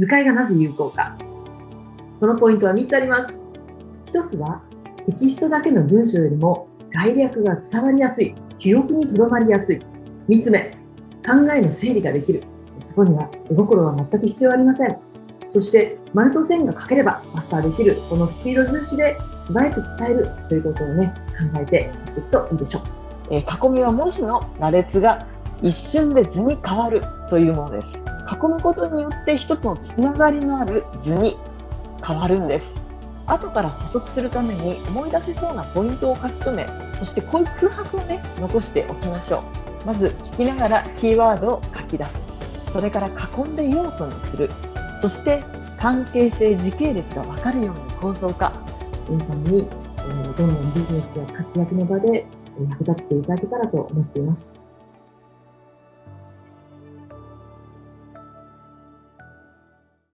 図解がなぜ有効か。そのポイントは3つあります。1つは、テキストだけの文章よりも概略が伝わりやすい、記憶にとどまりやすい。3つ目、考えの整理ができる。そこには絵心は全く必要ありません。そして、丸と線が書ければマスターできる、このスピード重視で素早く伝えるということをね、考えていくといいでしょう。囲みは文字の羅列が一瞬で図に変わるというものです。囲むことによって一つのつながりのある図に変わるんです。後から補足するために思い出せそうなポイントを書き留め、そしてこういう空白をね、残しておきましょう。まず聞きながらキーワードを書き出す。それから囲んで要素にする。そして関係性、時系列が分かるように構造化。皆さんにどんどんビジネスや活躍の場で役立てていただけたらと思っています。